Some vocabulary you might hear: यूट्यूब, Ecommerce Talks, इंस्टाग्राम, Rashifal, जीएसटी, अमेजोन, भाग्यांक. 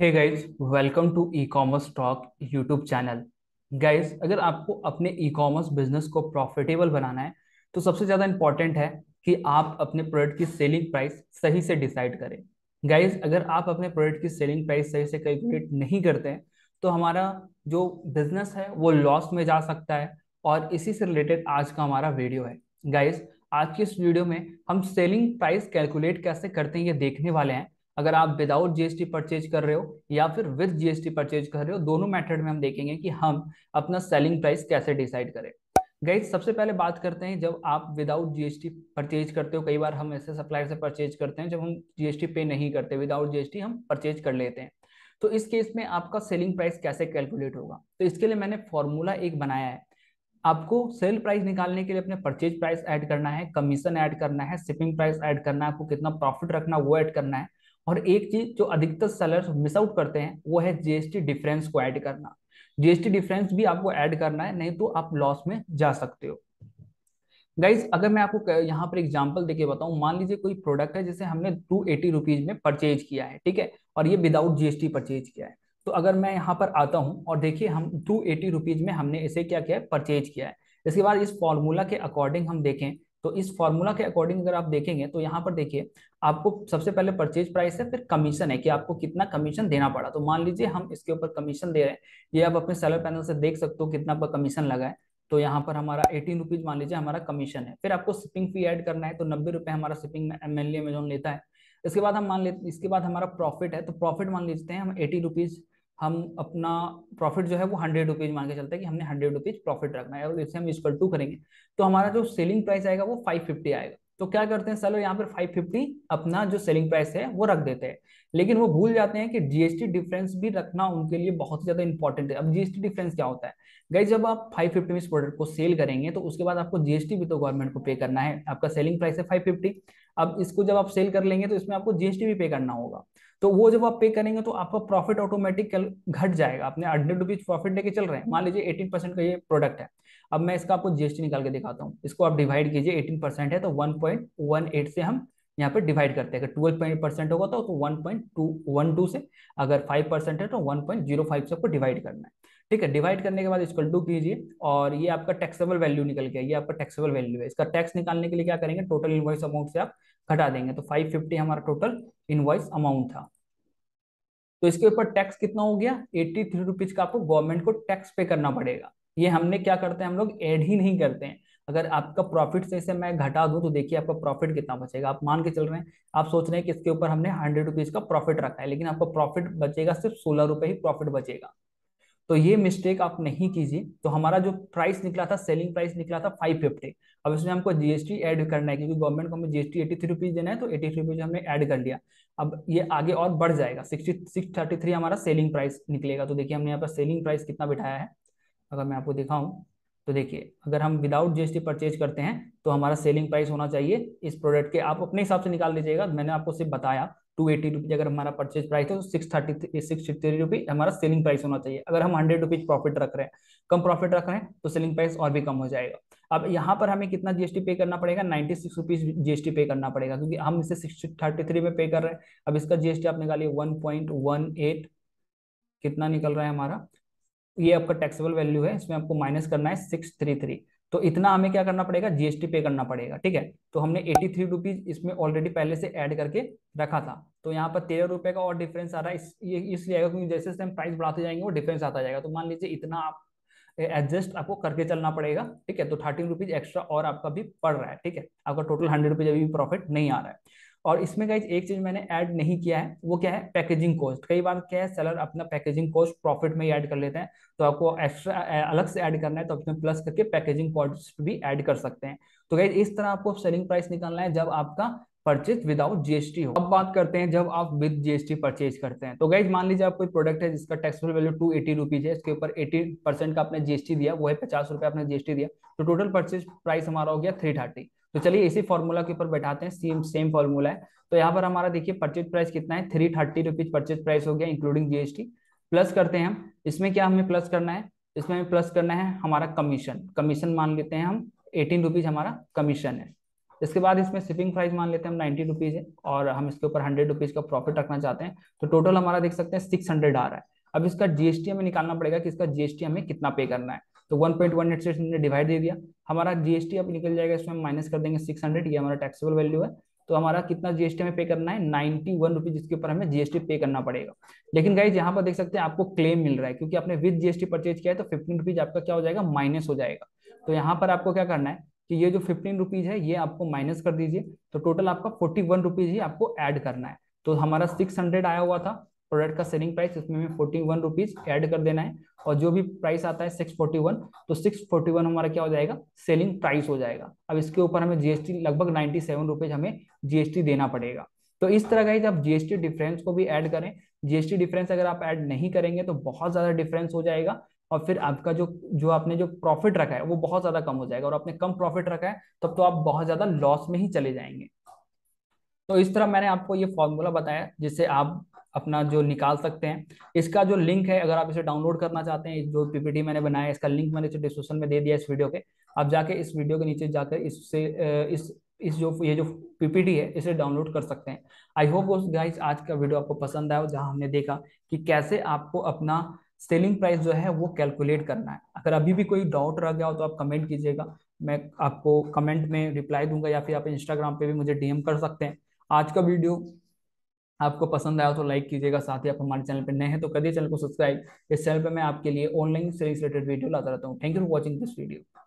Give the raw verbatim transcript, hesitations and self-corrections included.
Hey guys, welcome to e commerce talk यूट्यूब channel. Guys, अगर आपको अपने e commerce business को profitable बनाना है तो सबसे ज़्यादा इम्पॉर्टेंट है कि आप अपने प्रोडक्ट की सेलिंग प्राइस सही से डिसाइड करें। गाइज, अगर आप अपने प्रोडक्ट की सेलिंग प्राइस सही से कैलकुलेट नहीं करते हैं तो हमारा जो बिजनेस है वो लॉस में जा सकता है, और इसी से रिलेटेड आज का हमारा वीडियो है। गाइज, आज की इस वीडियो में हम सेलिंग प्राइस कैलकुलेट कैसे करते हैं ये देखने वाले हैं। अगर आप विदाउट जीएसटी परचेज कर रहे हो या फिर विद जीएसटी परचेज कर रहे हो, दोनों मेथड में हम देखेंगे कि हम अपना सेलिंग प्राइस कैसे डिसाइड करें। गाइस, सबसे पहले बात करते हैं जब आप विदाउट जीएसटी परचेज करते हो। कई बार हम ऐसे सप्लायर से परचेज करते हैं जब हम जीएसटी पे नहीं करते, विदाउट जीएसटी हम परचेज कर लेते हैं। तो इस केस में आपका सेलिंग प्राइस कैसे कैलकुलेट होगा, तो इसके लिए मैंने फॉर्मूला एक बनाया है। आपको सेल प्राइस निकालने के लिए अपने परचेज प्राइस ऐड करना है, कमीशन ऐड करना है, शिपिंग प्राइस ऐड करना है, आपको कितना प्रॉफिट रखना वो ऐड करना है, और एक चीज जो अधिकतर सेलर्स मिस आउट करते हैं वो है जीएसटी डिफरेंस को ऐड करना। जीएसटी डिफरेंस भी आपको ऐड करना है, नहीं तो आप लॉस में जा सकते हो। गाइज, अगर मैं आपको यहाँ पर एग्जांपल देके बताऊं, मान लीजिए कोई प्रोडक्ट है जिसे हमने टू एटी रुपीज में परचेज किया है, ठीक है, और ये विदाउट जीएसटी परचेज किया है। तो अगर मैं यहाँ पर आता हूँ और देखिए हम टू एटी रुपीज में हमने इसे क्या किया है, परचेज किया है। इसके बाद इस फॉर्मूला के अकॉर्डिंग हम देखें तो इस फॉर्मूला के अकॉर्डिंग अगर आप देखेंगे तो यहाँ पर देखिए आपको सबसे पहले परचेज प्राइस है, फिर कमीशन है कि आपको कितना कमीशन देना पड़ा। तो मान लीजिए हम इसके ऊपर कमीशन दे रहे हैं, ये आप अपने सेलर पैनल से देख सकते हो कितना पर कमीशन लगा है। तो यहाँ पर हमारा एटीन रुपीज मान लीजिए हमारा कमीशन है। फिर आपको शिपिंग फी ऐड करना है, तो नब्बे रुपये हमारा शिपिंग मेनली अमेजोन लेता है। इसके बाद हम मान लेते इसके बाद हमारा प्रॉफिट है, तो प्रॉफिट मान लेते हैं हम एटी रुपीज, हम अपना प्रॉफिट जो है वो हंड्रेड रुपीज मान के चलते हैं कि हमने हंड्रेड रुपीज प्रॉफिट रखना है, और इससे हम इक्वल टू करेंगे तो हमारा जो सेलिंग प्राइस आएगा वो फाइव फिफ्टी आएगा। तो क्या करते हैं सेलर, यहाँ पर फाइव फिफ्टी अपना जो सेलिंग प्राइस है वो रख देते हैं, लेकिन वो भूल जाते हैं कि जीएसटी डिफरेंस भी रखना उनके लिए बहुत ज्यादा इंपॉर्टेंट है। अब जीएसटी डिफरेंस क्या होता है गाइस, जब आप फाइव फिफ्टी में इस प्रोडक्ट को सेल करेंगे तो उसके बाद आपको जीएसटी भी तो गवर्नमेंट को पे करना है। आपका सेलिंग प्राइस है फाइव फिफ्टी, अब इसको जब आप सेल कर लेंगे तो इसमें आपको जीएसटी भी पे करना होगा। तो वो जब आप पे करेंगे तो आपका प्रॉफिट ऑटोमेटिक घट जाएगा। आपने हंड्रेड रुपीज प्रॉफिट लेके चल रहे हैं, मान लीजिए एटीन परसेंट का ये प्रोडक्ट है। अब मैं इसका आपको जीएसटी निकाल के दिखाता हूँ, इसको आप डिवाइड कीजिए, एटीन परसेंट है तो वन पॉइंट वन एट से हम यहाँ पे डिवाइड करते हैं। अगर ट्वेल्व परसेंट होगा तो one point two one two से, अगर फाइव परसेंट है तो वन पॉइंट जीरो फाइव से आपको डिवाइड करना है, ठीक है। डिवाइड करने के बाद इसको इक्वल टू कीजिए, और ये आपका टैक्सेबल वैल्यू निकल गया, ये आपका टैक्सेबल वैल्यू है। इसका टैक्स निकालने के लिए क्या करेंगे, टोटल इनवॉइस अमाउंट से आप घटा देंगे। तो फाइव फिफ्टी हमारा टोटल इनवॉइस अमाउंट था, तो इसके ऊपर टैक्स कितना हो गया, एट्टी थ्री रुपीज का आपको गवर्नमेंट को टैक्स पे करना पड़ेगा। ये हमने क्या करते हैं, हम लोग ऐड ही नहीं करते हैं। अगर आपका प्रॉफिट से इसे मैं घटा दूं तो देखिए आपका प्रॉफिट कितना बचेगा। आप मान के चल रहे हैं, आप सोच रहे हैं कि इसके ऊपर हमने हंड्रेड रुपीज का प्रॉफिट रखा है, लेकिन आपका प्रॉफिट बचेगा सिर्फ सोलह रुपए ही प्रॉफिट बचेगा। तो ये मिस्टेक आप नहीं कीजिए। तो हमारा जो प्राइस निकला था, सेलिंग प्राइस निकला था फाइव फिफ्टी। अब इसमें हमको जीएसटी ऐड करना है, क्योंकि गवर्नमेंट को हमें जीएसटी एटी थ्री रुपीज देना है, तो एटी थ्री रुपीज हमने ऐड कर लिया। अब ये आगे और बढ़ जाएगा, सिक्सटी सिक्स थर्टी थ्री हमारा सेलिंग प्राइस निकलेगा। तो देखिए हमने यहाँ पर सेलिंग प्राइस कितना बिठाया है, अगर मैं आपको दिखाऊं तो देखिए, अगर हम विदाउट जीएसटी परचेज करते हैं तो हमारा सेलिंग प्राइस होना चाहिए इस प्रोडक्ट के, आप अपने हिसाब से निकाल लीजिएगा। मैंने आपको सिर्फ बताया टू एटी रुपीज अगर हमारा परचेज प्राइस है तो six thirty six thirty rupees हमारा सेलिंग प्राइस होना चाहिए। अगर हम हंड्रेड रुपीज प्रॉफिट रख रहे हैं, कम प्रॉफिट रख रहे हैं, तो सेलिंग प्राइस और भी कम हो जाएगा। अब यहाँ पर हमें कितना जीएसटी पे करना पड़ेगा, नाइन्टी सिक्स रुपीज जीएसटी पे करना पड़ेगा, क्योंकि हम इसे सिक्स थर्टी थ्री में पे कर रहे हैं। अब इसका जीएसटी आप निकालिए, वन पॉइंट वन एट कितना निकल रहा है हमारा, ये आपका टैक्सेबल वैल्यू है, इसमें आपको माइनस करना है सिक्स थर्टी थ्री। तो इतना हमें क्या करना पड़ेगा, जीएसटी पे करना पड़ेगा, ठीक है। तो हमने एटी थ्री रुपीज इसमें ऑलरेडी पहले से ऐड करके रखा था, तो यहाँ पर तेरह रुपए का और डिफरेंस आ रहा है। इस, ये इसलिए आएगा क्योंकि जैसे जैसे हम प्राइस बढ़ाते जाएंगे वो डिफरेंस आता जाएगा। तो मान लीजिए इतना आप एडजस्ट आपको करके चलना पड़ेगा, ठीक है। तो थर्टीन रुपीज एक्स्ट्रा और आपका भी पड़ रहा है, ठीक है। आपका टोटल हंड्रेड रुपीज अभी भी प्रॉफिट नहीं आ रहा है। और इसमें गाइस एक चीज मैंने ऐड नहीं किया है, वो क्या है, पैकेजिंग कॉस्ट। कई बार क्या है, सेलर अपना पैकेजिंग कॉस्ट प्रॉफिट में ही ऐड कर लेते हैं, तो आपको एक्स्ट्रा अलग से ऐड करना है तो उसमें प्लस करके पैकेजिंग कॉस्ट भी ऐड कर सकते हैं। तो गाइस इस तरह आपको सेलिंग प्राइस निकालना है जब आपका परचेज विदाउट जीएसटी हो। अब बात करते हैं जब आप विद जीएसटी परचेज करते हैं। तो गाइज मान लीजिए आप कोई प्रोडक्ट है जिसका taxable value two eighty rupees है, इसके ऊपर एटी परसेंट का आपने जीएसटी दिया, वो है पचास रुपये आपने जीएसटी दिया, तो टोटल परचेज प्राइस हमारा हो गया थ्री थर्टी। तो चलिए इसी फॉर्मूला के ऊपर बैठाते हैं, सेम सेम फॉर्मूला है। तो यहाँ पर हमारा देखिए परचेज प्राइस कितना है, three thirty rupees purchase price हो गया इंक्लूडिंग जीएसटी। प्लस करते हैं हम, इसमें क्या हमें प्लस करना है, इसमें हमें प्लस करना है हमारा कमीशन। कमीशन मान लेते हैं हम एटीन रुपीज हमारा कमीशन है, इसके बाद इसमें शिपिंग प्राइस मान लेते हैं हम नाइन्टी रुपीज है और हम इसके ऊपर हंड्रेड रुपीज का प्रॉफिट रखना चाहते हैं, तो टोटल हमारा देख सकते हैं सिक्स हंड्रेड आ रहा है। अब इसका जीएसटी हमें निकालना पड़ेगा कि इसका जीएसटी हमें कितना पे करना है, तो वन पॉइंट वन एट से हमने डिवाइड दे दिया, हमारा जीएसटी अब निकल जाएगा, इसमें माइनस कर देंगे सिक्स हंड्रेड, ये हमारा टैक्सेबल वैल्यू है। तो हमारा कितना जीएसटी हमें पे करना है, नाइन्टी वन रुपीज जिसके ऊपर हमें जीएसटी पे करना पड़ेगा। लेकिन गाइज यहाँ पर देख सकते हैं आपको क्लेम मिल रहा है क्योंकि आपने विद जीएसटी परचेज किया है, तो फिफ्टीन रुपीज आपका क्या हो जाएगा, माइनस हो जाएगा। तो यहाँ पर आपको क्या करना है कि ये जो फिफ्टीन रुपीज है ये आपको माइनस कर दीजिए, तो टोटल आपका फोर्टी वन रुपीज ही आपको ऐड करना है। तो हमारा सिक्स हंड्रेड आया हुआ था प्रोडक्ट का सेलिंग प्राइस, इसमें हमें फोर्टी वन रुपीज ऐड कर देना है और जो भी प्राइस आता है सिक्स फोर्टी वन, तो सिक्स फोर्टी वन हमारा क्या हो जाएगा, सेलिंग प्राइस हो जाएगा। अब इसके ऊपर हमें जीएसटी लगभग नाइन्टी सेवन रुपीज हमें जीएसटी देना पड़ेगा। तो इस तरह का जब जीएसटी डिफरेंस को भी ऐड करें, जीएसटी डिफरेंस अगर आप ऐड नहीं करेंगे तो बहुत ज्यादा डिफरेंस हो जाएगा और फिर आपका जो जो आपने जो प्रॉफिट रखा है वो बहुत ज्यादा कम हो जाएगा, और आपने कम प्रॉफिट रखा है तब तो आप बहुत ज्यादा लॉस में ही चले जाएंगे। तो इस तरह मैंने आपको ये फॉर्मूला बताया जिससे आप अपना जो निकाल सकते हैं। इसका जो लिंक है, अगर आप इसे डाउनलोड करना चाहते हैं, जो पीपीटी मैंने बनाया इसका लिंक मैंने डिस्क्रिप्शन में दे दिया इस वीडियो के, आप जाके इस वीडियो के नीचे जाकर इससे इस इस जो ये जो पीपीटी है इसे डाउनलोड कर सकते हैं। आई होप गाइस आज का वीडियो आपको पसंद आया हो, जहाँ हमने देखा कि कैसे आपको अपना सेलिंग प्राइस जो है वो कैलकुलेट करना है। अगर अभी भी कोई डाउट रह गया हो तो आप कमेंट कीजिएगा, मैं आपको कमेंट में रिप्लाई दूंगा, या फिर आप इंस्टाग्राम पे भी मुझे डीएम कर सकते हैं। आज का वीडियो आपको पसंद आया तो लाइक कीजिएगा, साथ ही आप हमारे चैनल पर नए हैं तो करिए चैनल को सब्सक्राइब। इस चैनल पर मैं आपके लिए ऑनलाइन सेलिंग रिलेटेड वीडियो लाता रहता हूँ। Thank you for watching this video.